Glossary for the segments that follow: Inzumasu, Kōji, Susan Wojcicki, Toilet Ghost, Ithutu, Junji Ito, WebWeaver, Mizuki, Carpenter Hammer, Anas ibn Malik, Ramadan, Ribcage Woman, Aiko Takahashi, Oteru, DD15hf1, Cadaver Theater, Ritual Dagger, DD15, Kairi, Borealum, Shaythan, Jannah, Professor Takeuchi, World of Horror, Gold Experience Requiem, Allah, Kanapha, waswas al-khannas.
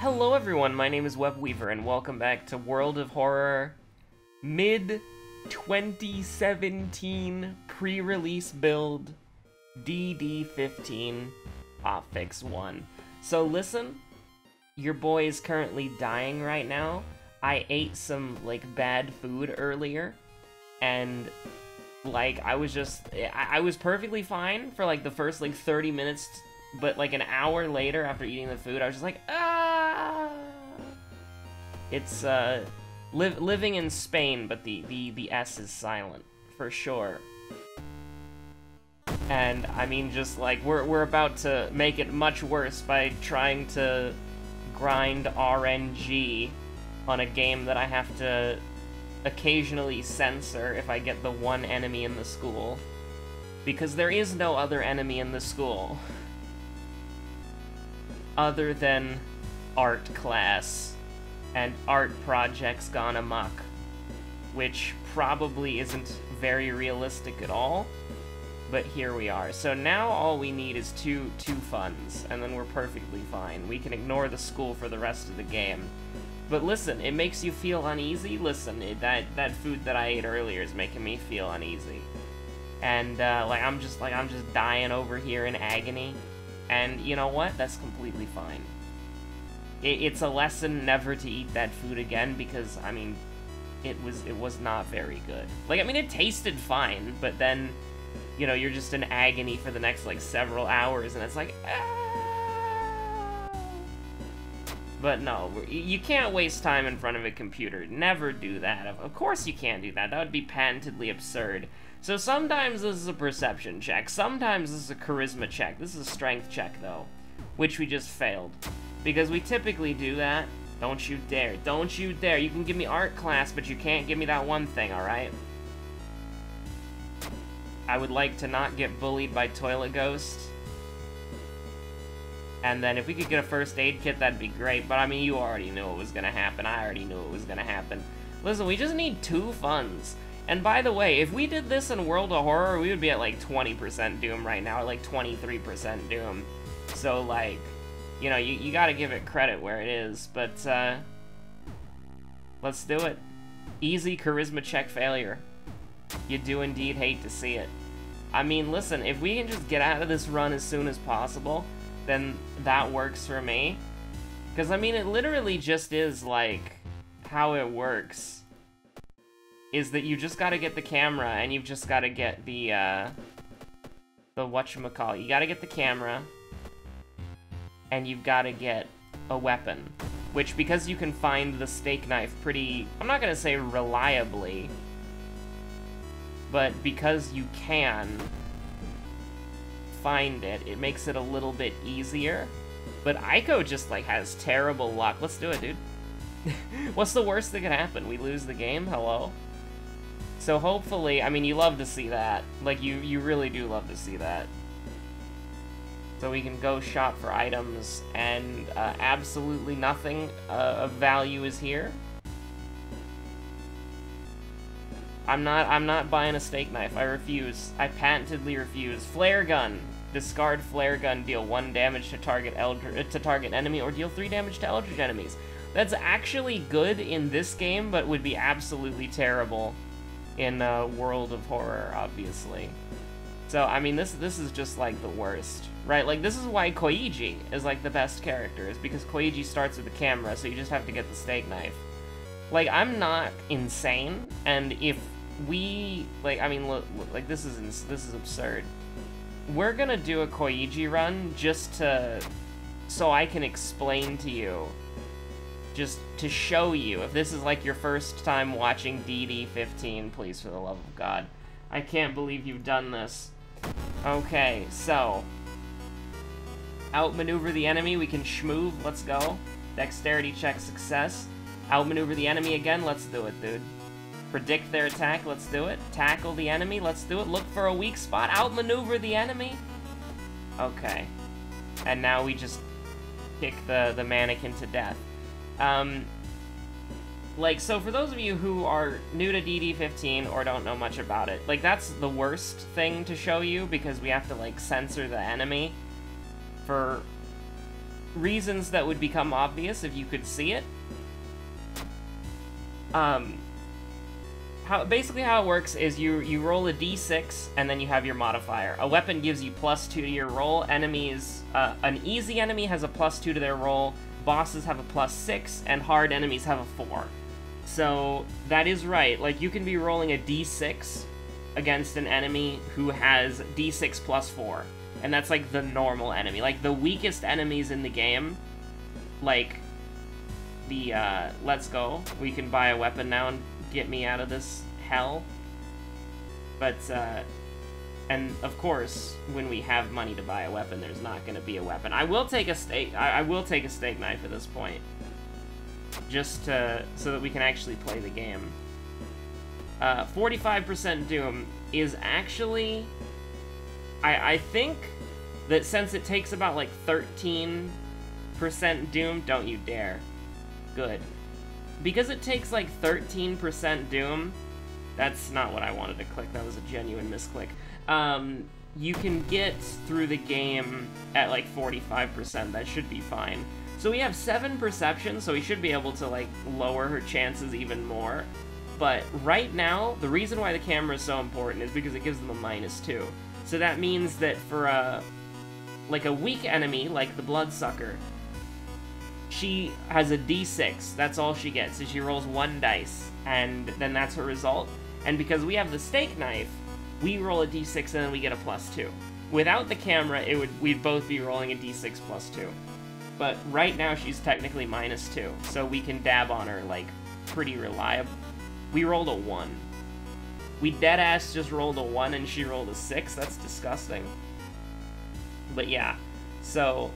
Hello everyone, my name is WebWeaver, and welcome back to World of Horror mid-2017 pre-release build DD15hf1. So listen, your boy is currently dying right now. I ate some, like, bad food earlier, and, like, I was perfectly fine for, like, the first, like, 30 minutes, but, like, an hour later after eating the food, I was just like, ah! It's, living in Spain, but the S is silent, for sure. And, I mean, just, like, we're about to make it much worse by trying to grind RNG on a game that I have to occasionally censor if I get the one enemy in the school. Because there is no other enemy in the school. Other than art class and art projects gone amok. Which probably isn't very realistic at all, but here we are. So now all we need is two funds, and then we're perfectly fine. We can ignore the school for the rest of the game. But listen, it makes you feel uneasy? Listen, that food that I ate earlier is making me feel uneasy. And, like, I'm just dying over here in agony. And you know what? That's completely fine. It's a lesson never to eat that food again because, I mean, it was not very good. Like, I mean, it tasted fine, but then, you know, you're just in agony for the next, like, several hours, and it's like, ah! But no, you can't waste time in front of a computer. Never do that. Of course you can't do that. That would be patently absurd. So sometimes this is a perception check. Sometimes this is a charisma check. This is a strength check, though, which we just failed. Because we typically do that. Don't you dare. Don't you dare. You can give me art class, but you can't give me that one thing, alright? I would like to not get bullied by Toilet Ghost. And then if we could get a first aid kit, that'd be great. But, I mean, you already knew it was gonna happen. I already knew it was gonna happen. Listen, we just need two funds. And by the way, if we did this in World of Horror, we would be at, like, 20% Doom right now, or, like, 23% Doom. So, like, you know, you gotta give it credit where it is. But, let's do it. Easy charisma check failure. You do indeed hate to see it. I mean, listen, if we can just get out of this run as soon as possible, then that works for me. Because, I mean, it literally just is, like, how it works. Is that you just gotta get the camera, and you've just gotta get the whatchamacallit. You gotta get the camera, and you've gotta get a weapon. Which, because you can find the steak knife pretty, I'm not gonna say reliably, but because you can find it, it makes it a little bit easier. But Aiko just, like, has terrible luck. Let's do it, dude. What's the worst that could happen? We lose the game? Hello? So hopefully, I mean, you love to see that. Like, you really do love to see that. So we can go shop for items, and absolutely nothing of value is here. I'm not buying a steak knife. I refuse. I patently refuse. Flare gun. Discard flare gun. Deal 1 damage to target enemy, or deal 3 damage to eldritch enemies. That's actually good in this game, but would be absolutely terrible in World of Horror, obviously. So, I mean, this is just, like, the worst, right? Like, this is why Kōji is, like, the best character, is because Kōji starts with the camera, so you just have to get the steak knife. Like, I'm not insane, and if we, like, I mean, look, like, this is absurd. We're gonna do a Kōji run just to, so I can explain to you, just to show you. If this is, like, your first time watching DD15, please, for the love of God. I can't believe you've done this. Okay, so, outmaneuver the enemy, we can schmoove, let's go. Dexterity check success. Outmaneuver the enemy again, let's do it, dude. Predict their attack, let's do it. Tackle the enemy, let's do it. Look for a weak spot, outmaneuver the enemy. Okay. And now we just kick the mannequin to death. Like, so for those of you who are new to DD15 or don't know much about it, like, that's the worst thing to show you because we have to, like, censor the enemy for reasons that would become obvious if you could see it. Basically how it works is you roll a d6 and then you have your modifier. A weapon gives you +2 to your roll. Enemies, an easy enemy has a +2 to their roll. Bosses have a +6 and hard enemies have a 4. So that is right. Like, you can be rolling a d6 against an enemy who has d6 +4, and that's like the normal enemy. Like the weakest enemies in the game, like the let's go. We can buy a weapon now and get me out of this hell. But and of course, when we have money to buy a weapon, there's not going to be a weapon. I will take a steak. I will take a steak knife at this point, just to, so that we can actually play the game. 45% Doom is actually, I think that since it takes about like 13% Doom, don't you dare. Good. Because it takes like 13% Doom, that's not what I wanted to click, that was a genuine misclick. You can get through the game at like 45%, that should be fine. So we have 7 perception, so we should be able to like lower her chances even more. But right now, the reason why the camera is so important is because it gives them a -2. So that means that for a, like a weak enemy, like the Bloodsucker, she has a d6, that's all she gets, so she rolls 1 dice, and then that's her result. And because we have the steak knife, we roll a d6 and then we get a +2. Without the camera, it would, we'd both be rolling a d6 +2. But right now she's technically -2, so we can dab on her, like, pretty reliable. We rolled a 1. We deadass just rolled a 1 and she rolled a 6. That's disgusting. But yeah, so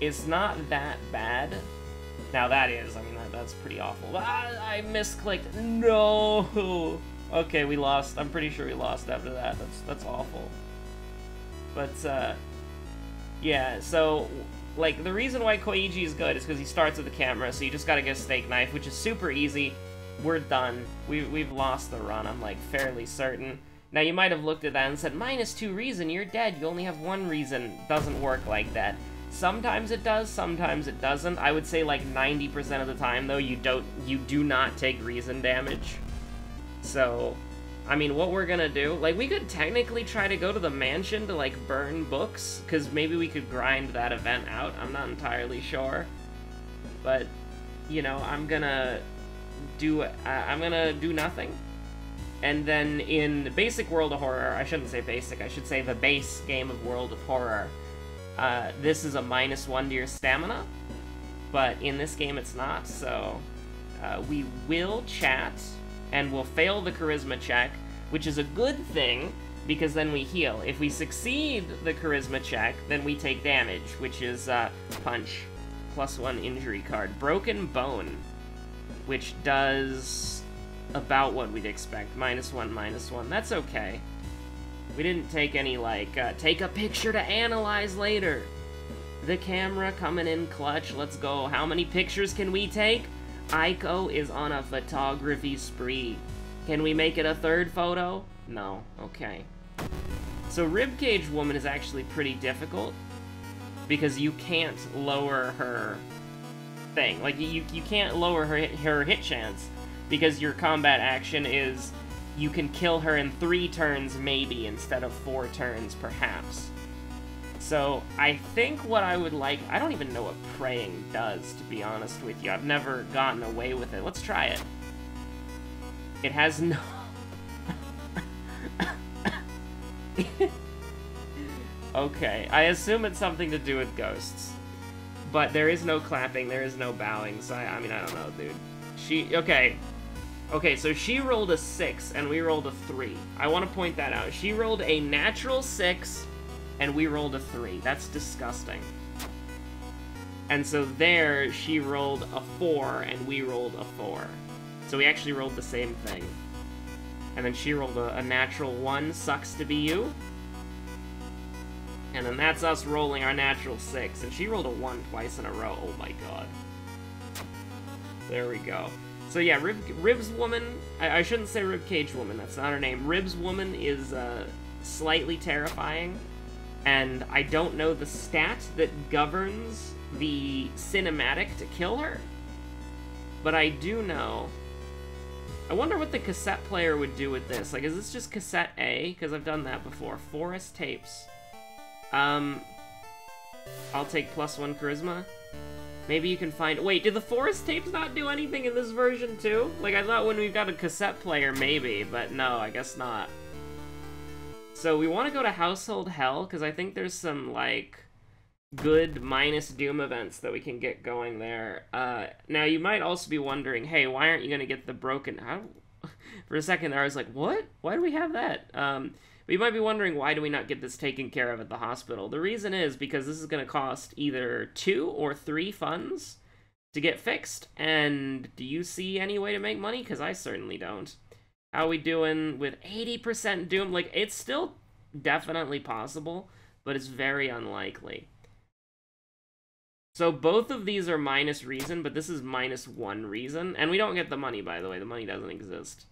it's not that bad. Now that is, I mean, that's pretty awful. I misclicked. No! Okay, we lost. I'm pretty sure we lost after that. That's awful. But, yeah, so, like, the reason why Kōji is good is because he starts with the camera, so you just gotta get a steak knife, which is super easy. We're done. We've lost the run, I'm like fairly certain. Now you might have looked at that and said, -2 reason, you're dead, you only have 1 reason. Doesn't work like that. Sometimes it does, sometimes it doesn't. I would say like 90% of the time though, you do not take reason damage. So, I mean, what we're gonna do, like we could technically try to go to the mansion to like burn books, because maybe we could grind that event out, I'm not entirely sure. But, you know, I'm gonna do nothing. And then in the basic World of Horror, I shouldn't say basic, I should say the base game of World of Horror, this is a -1 to your stamina, but in this game it's not, so we will chat, and we'll fail the charisma check, which is a good thing, because then we heal. If we succeed the charisma check, then we take damage, which is punch, +1 injury card, broken bone, which does about what we'd expect, -1, -1. That's okay. We didn't take any, like, take a picture to analyze later. The camera coming in clutch, let's go. How many pictures can we take? Aiko is on a photography spree. Can we make it a 3rd photo? No, okay. So Ribcage Woman is actually pretty difficult because you can't lower her thing. Like, you can't lower her hit chance, because your combat action is you can kill her in 3 turns maybe instead of 4 turns perhaps. So I think what I would like, I don't even know what praying does, to be honest with you. I've never gotten away with it. Let's try it. It has no okay, I assume it's something to do with ghosts. But there is no clapping, there is no bowing, so I mean, I don't know, dude. Okay, so she rolled a 6, and we rolled a 3. I want to point that out. She rolled a natural 6, and we rolled a 3. That's disgusting. And so there, she rolled a 4, and we rolled a 4. So we actually rolled the same thing. And then she rolled a natural 1, sucks to be you. And then that's us rolling our natural 6, and she rolled a 1 twice in a row. Oh my god. There we go. So yeah, Rib's Woman, I shouldn't say Ribcage Woman, that's not her name. Rib's Woman is slightly terrifying, and I don't know the stat that governs the cinematic to kill her. But I do know... I wonder what the cassette player would do with this. Like, is this just cassette A? Because I've done that before. Forest tapes. I'll take +1 charisma. Maybe you can find... Wait, do the forest tapes not do anything in this version, too? Like, I thought when we got a cassette player, maybe. But no, I guess not. So we want to go to Household Hell, because I think there's some, like... good minus Doom events that we can get going there. Now, you might also be wondering, hey, why aren't you going to get the broken... For a second there, I was like, what? Why do we have that? But you might be wondering, why do we not get this taken care of at the hospital? The reason is because this is going to cost either 2 or 3 funds to get fixed. And do you see any way to make money? Because I certainly don't. How are we doing with 80% Doom? Like, it's still definitely possible, but it's very unlikely. So both of these are minus reason, but this is -1 reason. And we don't get the money, by the way. The money doesn't exist.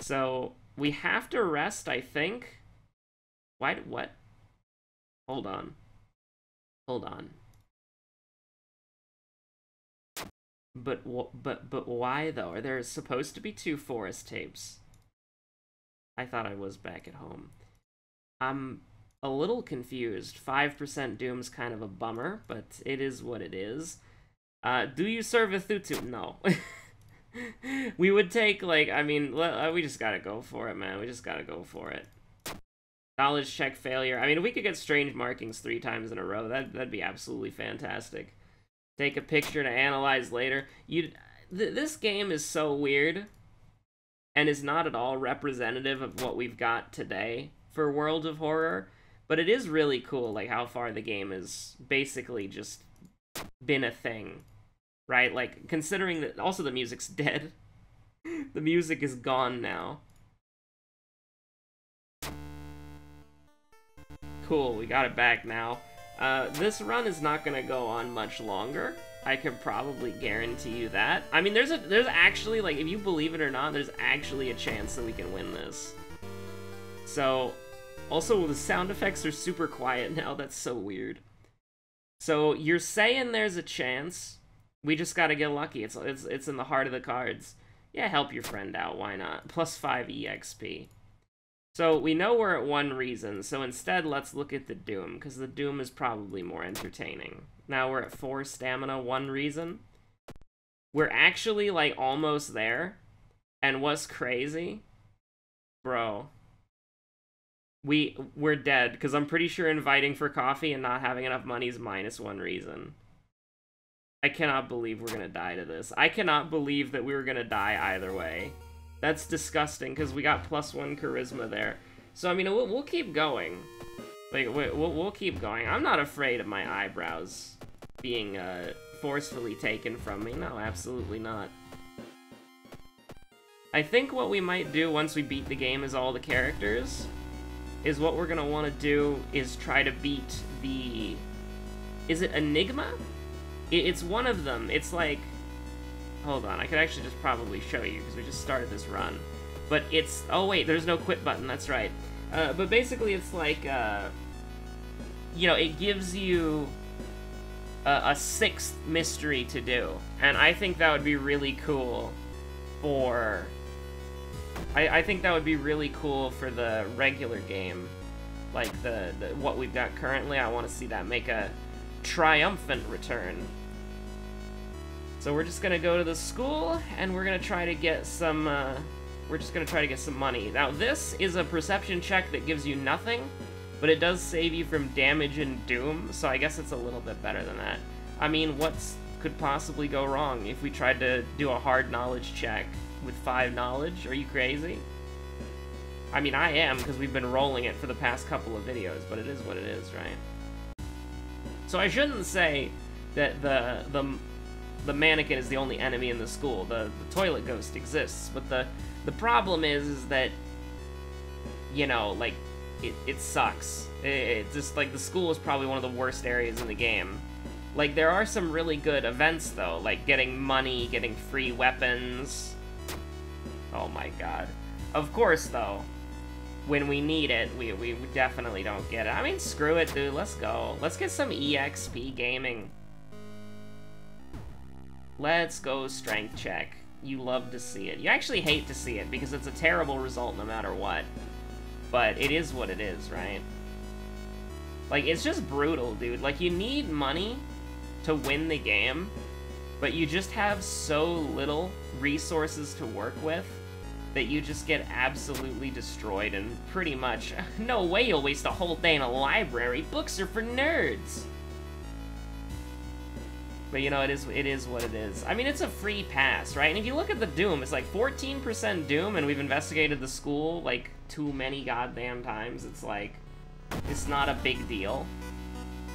So we have to rest, I think. Why? What? Hold on. Hold on. But why, though? Are there supposed to be 2 forest tapes? I thought I was back at home. I'm a little confused. 5% Doom's kind of a bummer, but it is what it is. Do you serve a Thutsu? No. We would take, like, I mean, we just gotta go for it, man. We just gotta go for it. Knowledge check failure. I mean, if we could get strange markings 3 times in a row, that'd be absolutely fantastic. Take a picture to analyze later. This game is so weird, and is not at all representative of what we've got today for World of Horror. But it is really cool, like, how far the game has basically just been a thing, right? Like, considering that also the music's dead. The music is gone now. Cool, we got it back now. This run is not going to go on much longer. I can probably guarantee you that. I mean, there's actually, like, if you believe it or not, there's actually a chance that we can win this. So... Also, the sound effects are super quiet now. That's so weird. So you're saying there's a chance. We just gotta get lucky. It's in the heart of the cards. Yeah, help your friend out. Why not? +5 EXP. So we know we're at 1 reason. So instead, let's look at the Doom, because the Doom is probably more entertaining. Now we're at 4 stamina, 1 reason. We're actually, like, almost there. And what's crazy? Bro... We're dead, because I'm pretty sure inviting for coffee and not having enough money is -1 reason. I cannot believe we're gonna die to this. I cannot believe that we were gonna die either way. That's disgusting, because we got +1 charisma there. So, I mean, we'll keep going. Like, we'll keep going. I'm not afraid of my eyebrows being forcefully taken from me. No, absolutely not. I think what we might do once we beat the game is all the characters... is what we're gonna want to do is try to beat the... Is it Enigma? It's one of them. It's like... Hold on, I could actually just probably show you, because we just started this run. But it's... Oh wait, there's no quit button, that's right. But basically it's like... you know, it gives you a 6th mystery to do. And I think that would be really cool for... I think that would be really cool for the regular game, like the what we've got currently. I want to see that make a triumphant return. So we're just gonna go to the school, and we're gonna try to get some. We're just gonna try to get some money. Now this is a perception check that gives you nothing, but it does save you from damage and doom. So I guess it's a little bit better than that. I mean, what could possibly go wrong if we tried to do a hard knowledge check? With 5 knowledge? Are you crazy? I mean, I am, because we've been rolling it for the past couple of videos, but it is what it is, right? So I shouldn't say that the mannequin is the only enemy in the school. The toilet ghost exists, but the problem is that, you know, like, it sucks. It just, like, the school is probably one of the worst areas in the game. Like, there are some really good events, though, like getting money, getting free weapons... Oh my god. Of course, though, when we need it, we definitely don't get it. I mean, screw it, dude. Let's go. Let's get some EXP gaming. Let's go strength check. You love to see it. You actually hate to see it, because it's a terrible result no matter what. But it is what it is, right? Like, it's just brutal, dude. Like, you need money to win the game, but you just have so little resources to work with that you just get absolutely destroyed and pretty much... No way you'll waste a whole day in a library! Books are for nerds! But, you know, it is what it is. I mean, it's a free pass, right? And if you look at the Doom, it's like 14% Doom, and we've investigated the school, like, too many goddamn times. It's like... It's not a big deal.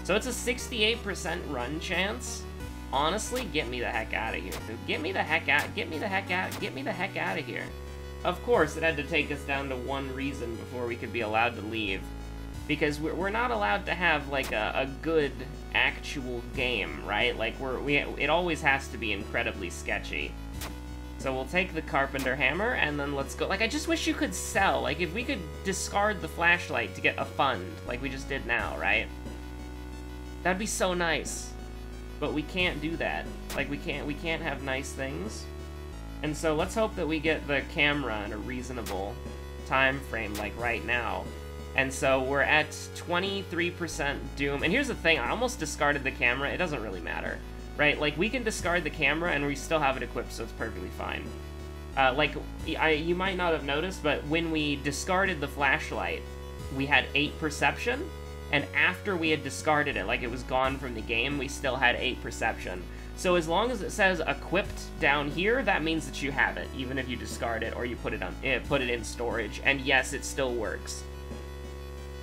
So it's a 68% run chance. Honestly, get me the heck out of here, dude. Get me the heck out, get me the heck out, get me the heck out of here. Of course, it had to take us down to one reason before we could be allowed to leave. Because we're not allowed to have, like, a good actual game, right? Like, it always has to be incredibly sketchy. So we'll take the Carpenter Hammer, and then let's go... Like, I just wish you could sell. Like, if we could discard the flashlight to get a fund, like we just did now, right? That'd be so nice. But we can't do that. Like, we can't have nice things. And so let's hope that we get the camera in a reasonable time frame, like right now. And so we're at 23% Doom. And here's the thing, I almost discarded the camera. It doesn't really matter, right? Like, we can discard the camera and we still have it equipped, so it's perfectly fine. Like, you might not have noticed, but when we discarded the flashlight, we had 8 perception. And after we had discarded it, like it was gone from the game, we still had 8 perception. So as long as it says equipped down here, that means that you have it, even if you discard it or you put it in storage. And yes, it still works.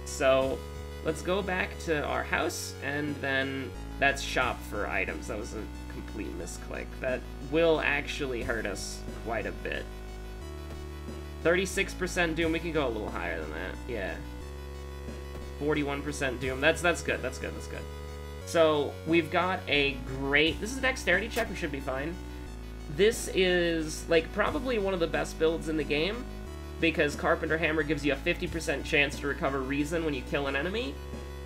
So let's go back to our house, and then that's shop for items. That was a complete misclick. That will actually hurt us quite a bit. 36% Doom, we can go a little higher than that, yeah. 41% Doom, that's good, that's good, that's good. So, we've got a great... This is a dexterity check, we should be fine. This is, like, probably one of the best builds in the game, because Carpenter Hammer gives you a 50% chance to recover reason when you kill an enemy.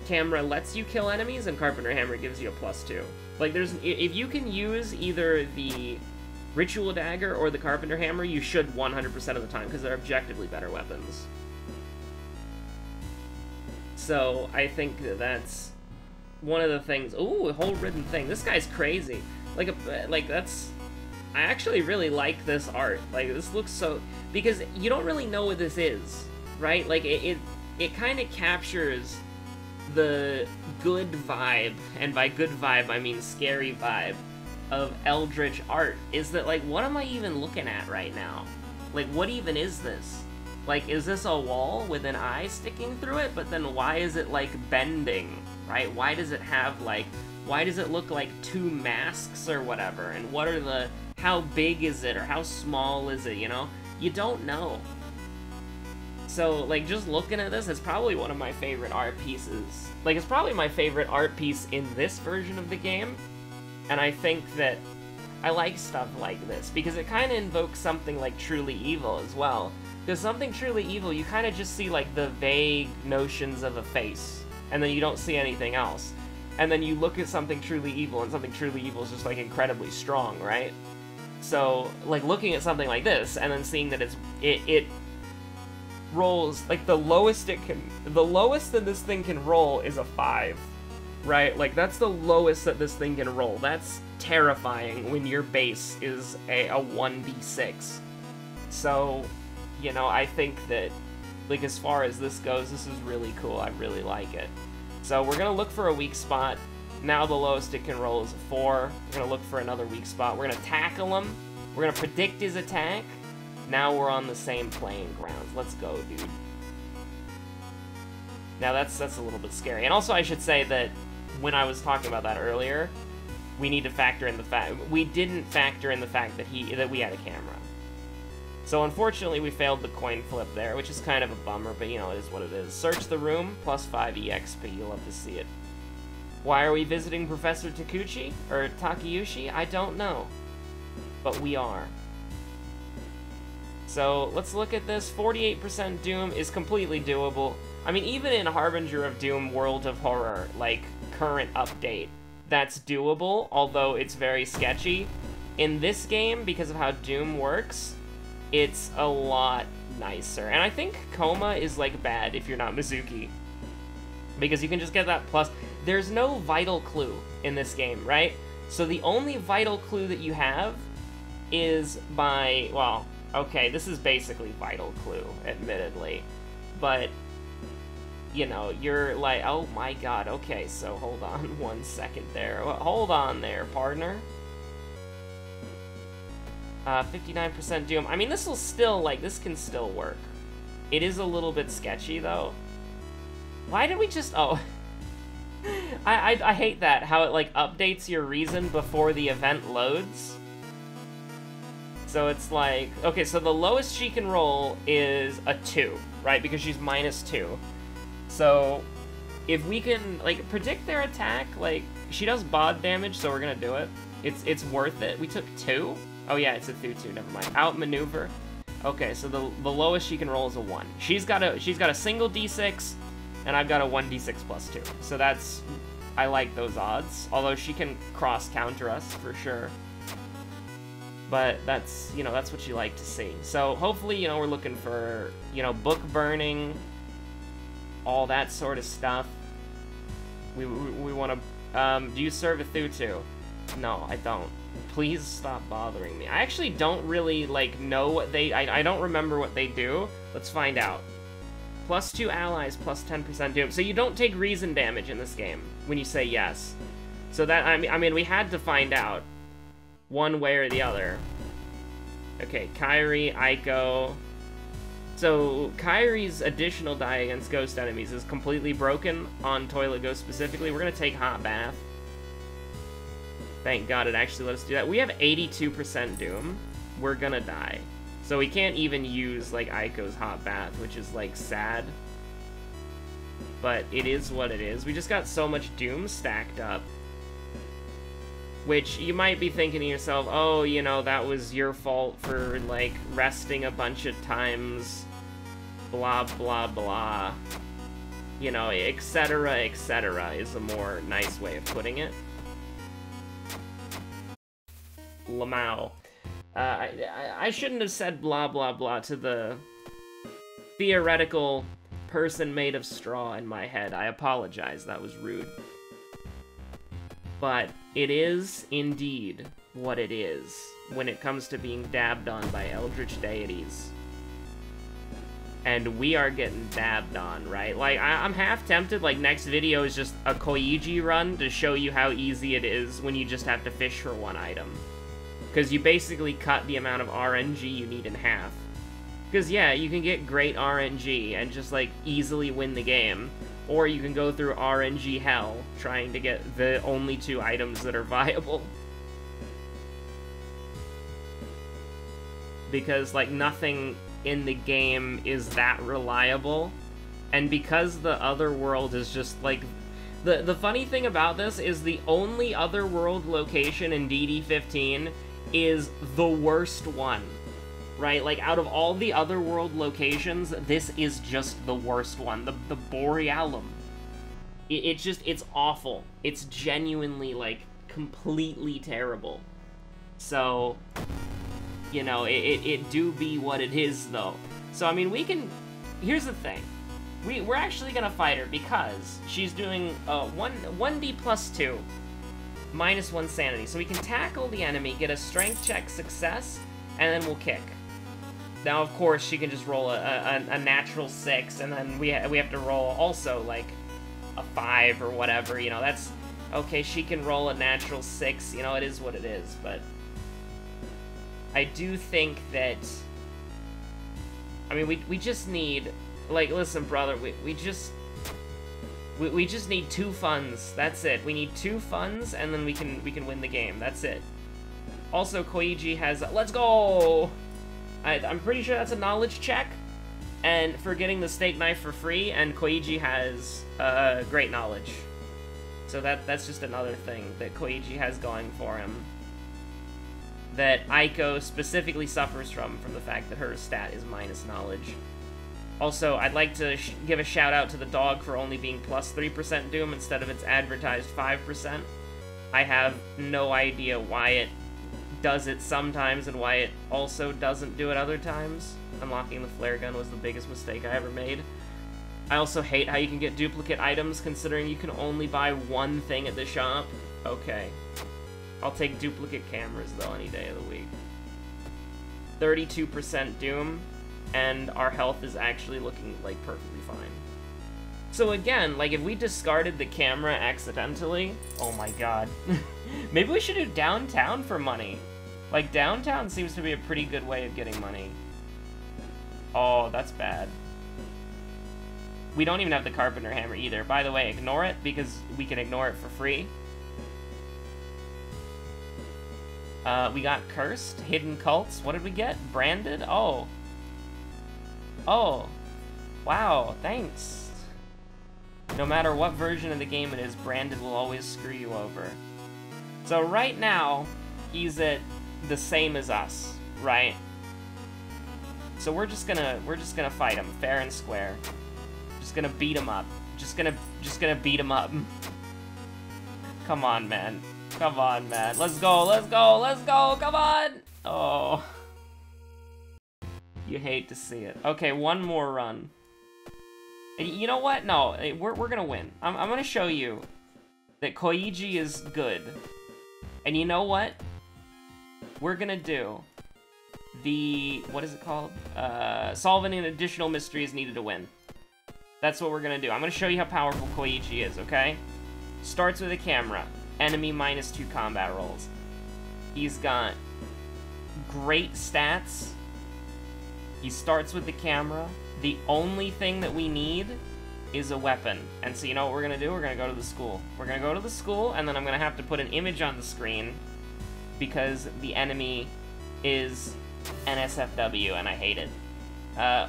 Camera lets you kill enemies, and Carpenter Hammer gives you a +2. Like, there's... If you can use either the Ritual Dagger or the Carpenter Hammer, you should 100% of the time, because they're objectively better weapons. So, I think that that's... one of the things... Ooh, a whole written thing. This guy's crazy. Like, that's... I actually really like this art. Like, this looks so... Because you don't really know what this is, right? Like, it kind of captures the good vibe, and by good vibe, I mean scary vibe, of Eldritch art. Is that, like, what am I even looking at right now? Like, what even is this? Like, is this a wall with an eye sticking through it? But then why is it, like, bending? Right? Why does it have, like, why does it look like 2 masks or whatever? And what are the, how big is it or how small is it, you know? You don't know. So, like, just looking at this, it's probably one of my favorite art pieces. Like, it's probably my favorite art piece in this version of the game. And I think that I like stuff like this, because it kind of invokes something like Truly Evil as well. Because something truly evil, you kind of just see, like, the vague notions of a face. And then you don't see anything else. And then you look at something truly evil, and something truly evil is just, like, incredibly strong, right? So, like, looking at something like this, and then seeing that it rolls, like, the lowest that this thing can roll is a 5, right? Like, that's the lowest that this thing can roll. That's terrifying when your base is a 1d6. So, you know, I think that, like, as far as this goes, this is really cool. I really like it. So we're going to look for a weak spot. Now the lowest it can roll is a 4. We're going to look for another weak spot. We're going to tackle him. We're going to predict his attack. Now we're on the same playing grounds. Let's go, dude. Now that's a little bit scary. And also I should say that when I was talking about that earlier, we need to factor in the fact... We didn't factor in the fact that we had a camera. So unfortunately we failed the coin flip there, which is kind of a bummer, but you know, it is what it is. Search the room, +5 EXP, you'll love to see it. Why are we visiting Professor Takeuchi? Or Takeuchi? I don't know. But we are. So, let's look at this. 48% Doom is completely doable. I mean, even in Harbinger of Doom World of Horror, like, current update, that's doable, although it's very sketchy. In this game, because of how Doom works, it's a lot nicer. And I think Coma is, like, bad if you're not Mizuki, because you can just get that plus. There's no vital clue in this game, right? So the only vital clue that you have is by, well, okay, this is basically vital clue, admittedly, but, you know, you're like, oh my god, okay, so hold on one second there. Hold on there, partner. 59% Doom. I mean, this will still, like, this can still work. It is a little bit sketchy, though. Why did we just, oh. I hate that, how it, like, updates your reason before the event loads. So it's like, okay, so the lowest she can roll is a 2, right? Because she's -2. So if we can, like, predict their attack, like, she does bod damage, so we're gonna do it. It's worth it. We took 2? Oh yeah, it's a 2-2, never mind. Outmaneuver. Okay, so the lowest she can roll is a 1. She's got a single d6, and I've got a 1d6 + 2. So that's, I like those odds. Although she can cross-counter us, for sure. But that's, you know, that's what you like to see. So hopefully, you know, we're looking for, you know, book burning, all that sort of stuff. We want to, do you serve Ithutu? No, I don't. Please stop bothering me. I actually don't really, like, know what they, I don't remember what they do. Let's find out. +2 allies, +10% doom. So you don't take reason damage in this game when you say yes. So that, I mean, we had to find out one way or the other. Okay, Kairi, Aiko. So Kairi's additional die against ghost enemies is completely broken on Toilet Ghost specifically. We're gonna take Hot Bath. Thank God it actually let us do that. We have 82% Doom. We're gonna die. So we can't even use, like, Aiko's Hot Bath, which is, like, sad. But it is what it is. We just got so much Doom stacked up. Which, you might be thinking to yourself, oh, you know, that was your fault for, like, resting a bunch of times, blah, blah, blah. You know, etc., is a more nice way of putting it. Lamau. I shouldn't have said blah blah blah to the theoretical person made of straw in my head. I apologize, that was rude. But it is indeed what it is when it comes to being dabbed on by eldritch deities. And we are getting dabbed on, right? Like, I'm half tempted, like, next video is just a Kōji run to show you how easy it is when you just have to fish for one item. Because you basically cut the amount of RNG you need in half. Because, yeah, you can get great RNG and just, like, easily win the game. Or you can go through RNG hell trying to get the only 2 items that are viable. Because, like, nothing in the game is that reliable, and because the other world is just like, the funny thing about this is the only other world location in DD15 is the worst one, right? Like, out of all the other world locations, this is just the worst one. The Borealum, it's just, it's awful. It's genuinely, like, completely terrible. So, you know, it do be what it is, though. So, I mean, we can... Here's the thing. We're actually gonna fight her because she's doing 1d +2, -1 sanity. So we can tackle the enemy, get a strength check success, and then we'll kick. Now, of course, she can just roll a natural 6, and then we have to roll also, like, a 5 or whatever, you know, that's... Okay, she can roll a natural 6, you know, it is what it is, but... I do think that, I mean, we just need, like, listen, brother, we just need 2 funds. That's it. We need 2 funds, and then we can win the game. That's it. Also, Kōji has, let's go! I'm pretty sure that's a knowledge check, and for getting the steak knife for free, and Kōji has, great knowledge. So that's just another thing that Kōji has going for him, that Aiko specifically suffers from the fact that her stat is -knowledge. Also, I'd like to give a shout out to the dog for only being +3% Doom instead of its advertised 5%. I have no idea why it does it sometimes and why it also doesn't do it other times. Unlocking the flare gun was the biggest mistake I ever made. I also hate how you can get duplicate items, considering you can only buy one thing at the shop. Okay. I'll take duplicate cameras, though, any day of the week. 32% doom, and our health is actually looking, like, perfectly fine. So again, like, if we discarded the camera accidentally... Oh my god. Maybe we should do downtown for money. Like, downtown seems to be a pretty good way of getting money. Oh, that's bad. We don't even have the Carpenter Hammer either. By the way, ignore it, because we can ignore it for free. We got Cursed, Hidden Cults. What did we get? Branded? Oh. Oh. Wow, thanks. No matter what version of the game it is, Branded will always screw you over. So right now, he's at the same as us, right? So we're just gonna fight him, fair and square. Just gonna beat him up. Just gonna beat him up. Come on, man. Come on, man. Let's go, let's go, let's go, come on! Oh. You hate to see it. Okay, one more run. And you know what? No, we're gonna win. I'm gonna show you that Kōji is good. And you know what? We're gonna do the... what is it called? Solving an additional mystery is needed to win. That's what we're gonna do. I'm gonna show you how powerful Kōji is, okay? Starts with a camera. Enemy -2 combat rolls. He's got great stats. He starts with the camera. The only thing that we need is a weapon. And so you know what we're gonna do? We're gonna go to the school. We're gonna go to the school, and then I'm gonna have to put an image on the screen because the enemy is NSFW, and I hate it.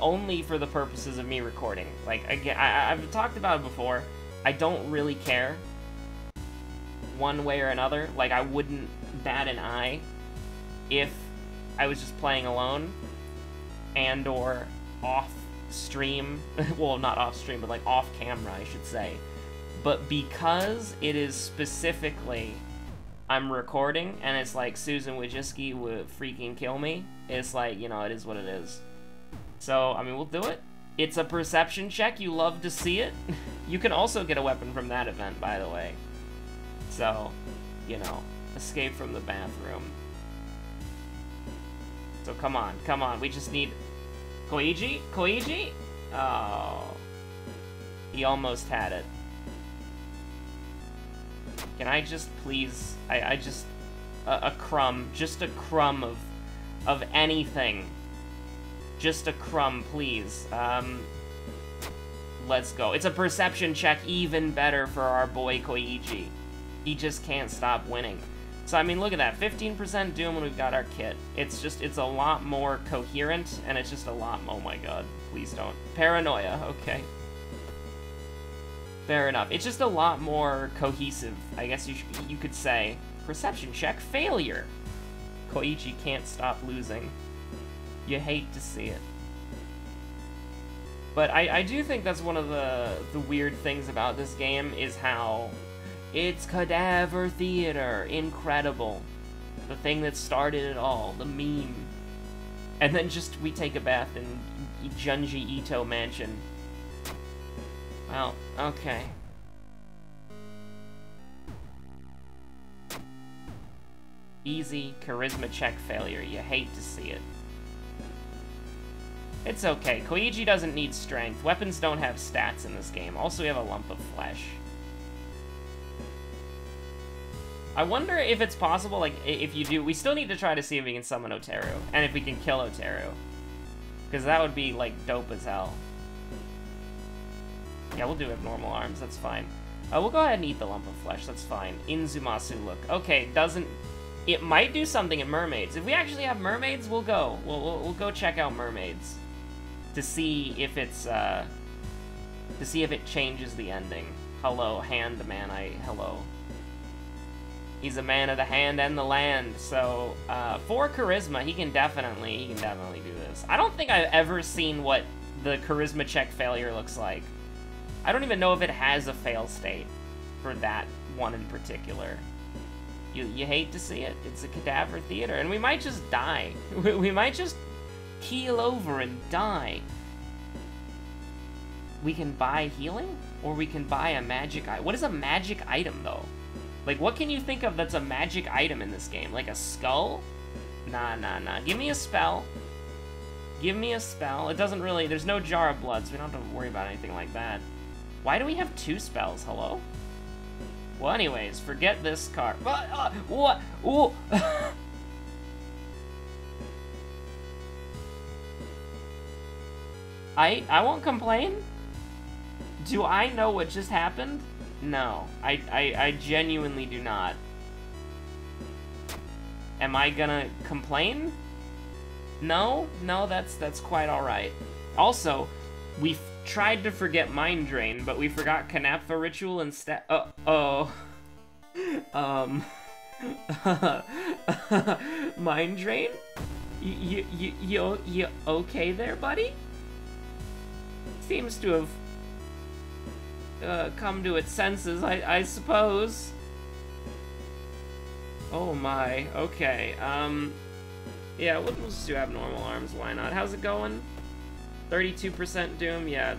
Only for the purposes of me recording. Like, again, I've talked about it before. I don't really care one way or another. Like, I wouldn't bat an eye if I was just playing alone and or off stream. Well, not off stream, but like off camera, I should say. But because it is specifically I'm recording and it's like Susan Wojcicki would freaking kill me, it's like, you know, it is what it is. So, I mean, we'll do it. It's a perception check. You love to see it. You can also get a weapon from that event, by the way. So, you know, escape from the bathroom. So come on, come on. We just need... Kōji? Kōji? Oh. He almost had it. Can I just please... I just... A crumb. Just a crumb of anything. Just a crumb, please. Let's go. It's a perception check, even better for our boy Kōji. He just can't stop winning. So, I mean, look at that. 15% doom when we've got our kit. It's just, it's a lot more coherent, and it's just a lot... Oh my god, please don't. Paranoia, okay. Fair enough. It's just a lot more cohesive, I guess you could say. Perception check, failure. Kōji can't stop losing. You hate to see it. But I do think that's one of the weird things about this game is how... It's Cadaver Theater. Incredible. The thing that started it all. The meme. And then just we take a bath in Junji Ito Mansion. Well, okay. Easy charisma check failure. You hate to see it. It's okay. Kōji doesn't need strength. Weapons don't have stats in this game. Also, we have a lump of flesh. I wonder if it's possible, like, if you do... We still need to try to see if we can summon Oteru, and if we can kill Oteru. Because that would be, like, dope as hell. Yeah, we'll do abnormal arms, that's fine. We'll go ahead and eat the lump of flesh, that's fine. Inzumasu look. Okay, doesn't... It might do something at mermaids. If we actually have mermaids, we'll go. We'll go check out mermaids. To see if it's, to see if it changes the ending. Hello, hand man, hello. He's a man of the hand and the land, so for charisma, he can definitely do this. I don't think I've ever seen what the charisma check failure looks like. I don't even know if it has a fail state for that one in particular. You hate to see it. It's a Cadaver Theater, and we might just die. We might just keel over and die. We can buy healing, or we can buy a magic item. What is a magic item, though? Like, what can you think of that's a magic item in this game? Like a skull? Nah. Give me a spell. Give me a spell. It doesn't really... There's no Jar of Blood, so we don't have to worry about anything like that. Why do we have two spells? Hello? Well, anyways, forget this card. What? Ooh. I won't complain. Do I know what just happened? No. I genuinely do not. Am I gonna complain? No, that's quite alright. Also, we tried to forget Mind Drain, but we forgot Kanapha Ritual instead. Mind Drain? You okay there, buddy? Seems to have come to its senses, I suppose. Oh my, okay, yeah, we'll just do abnormal arms, why not? How's it going? 32% doom, yeah,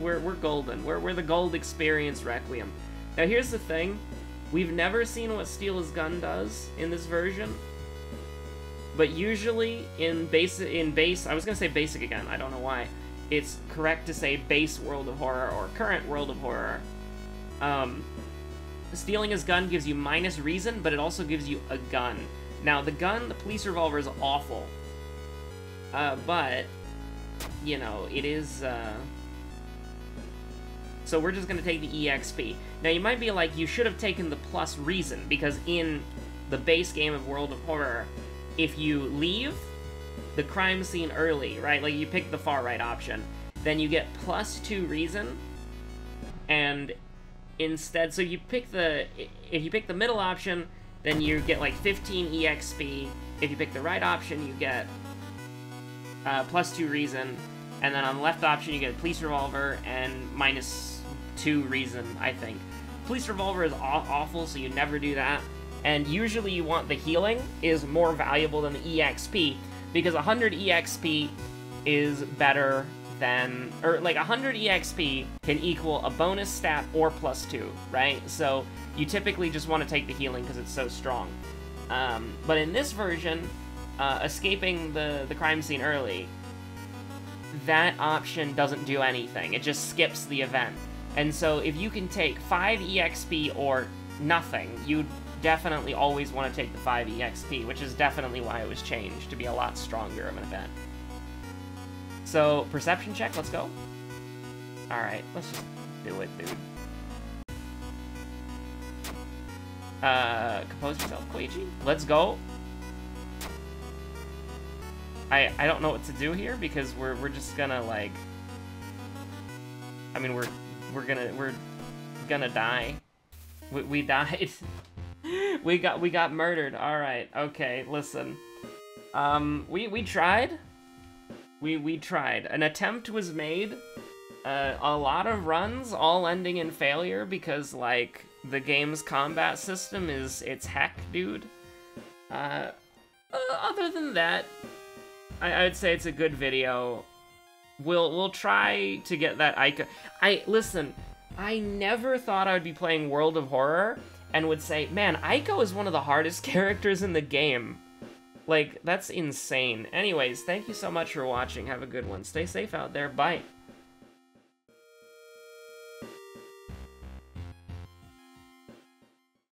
we're golden. We're the Gold Experience Requiem. Now here's the thing, we've never seen what Steal His Gun does in this version, but usually in base, I was gonna say basic again, I don't know why, it's correct to say base World of Horror or current World of Horror. Stealing his gun gives you minus reason, but it also gives you a gun. Now, the gun, the police revolver, is awful. But, you know, it is, So we're just gonna take the EXP. Now, you might be like, you should have taken the plus reason, because in the base game of World of Horror, if you leave the crime scene early, right, like you pick the far right option, then you get plus 2 reason, and instead, so you pick the, if you pick the middle option, then you get like 15 EXP. If you pick the right option, you get plus 2 reason, and then on the left option, you get a police revolver and minus 2 reason, I think. Police revolver is awful, so you never do that, and usually you want the healing is more valuable than the EXP, because 100 EXP is better than, or like 100 EXP can equal a bonus stat or plus 2, right? So you typically just want to take the healing because it's so strong. But in this version, escaping the crime scene early, that option doesn't do anything. It just skips the event. And so if you can take 5 EXP or nothing, you'd definitely always want to take the 5 EXP, which is definitely why it was changed, to be a lot stronger of an event. So, perception check, let's go. Alright, let's just do it, dude. Compose yourself, Kōji. Let's go. I don't know what to do here, because we're just gonna, like... I mean, we're gonna die. We died. We got murdered. All right. Okay. Listen. We tried. We tried. An attempt was made. A lot of runs, all ending in failure because like the game's combat system is it's heck, dude. Other than that, I'd say it's a good video. We'll try to get that Aiko. Listen. I never thought I would be playing World of Horror and would say, man, Aiko is one of the hardest characters in the game. Like, that's insane. Anyways, thank you so much for watching. Have a good one. Stay safe out there. Bye.